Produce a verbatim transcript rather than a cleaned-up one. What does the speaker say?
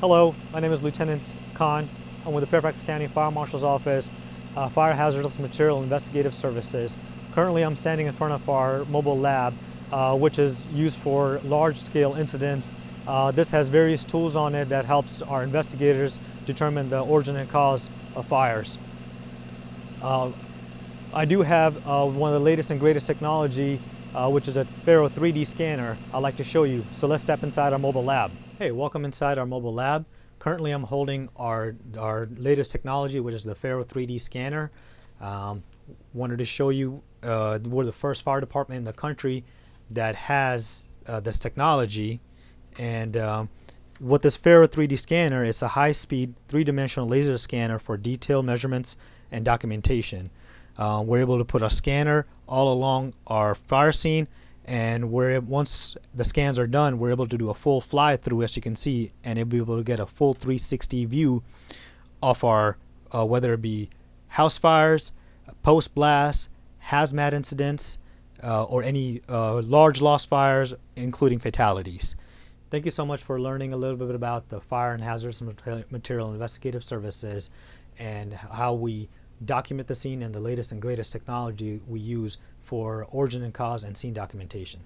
Hello, my name is Lieutenant Khan. I'm with the Fairfax County Fire Marshal's Office, uh, Fire Hazardous Material Investigative Services. Currently, I'm standing in front of our mobile lab, uh, which is used for large-scale incidents. Uh, this has various tools on it that helps our investigators determine the origin and cause of fires. Uh, I do have uh, one of the latest and greatest technology, uh, which is a Faro three D scanner I'd like to show you. So let's step inside our mobile lab. Hey, welcome inside our mobile lab. Currently I'm holding our, our latest technology, which is the Faro three D scanner. Um, wanted to show you, uh, we're the first fire department in the country that has uh, this technology. And um, what this Faro three D scanner is a high-speed, three-dimensional laser scanner for detailed measurements and documentation. Uh, we're able to put a scanner all along our fire scene, and where once the scans are done, we're able to do a full fly through, as you can see, and it'll be able to get a full three sixty view of our uh, whether it be house fires, post blasts, hazmat incidents, uh, or any uh, large loss fires, including fatalities. Thank you so much for learning a little bit about the Fire and Hazardous Material Investigative Services and how we document the scene and the latest and greatest technology we use for origin and cause and scene documentation.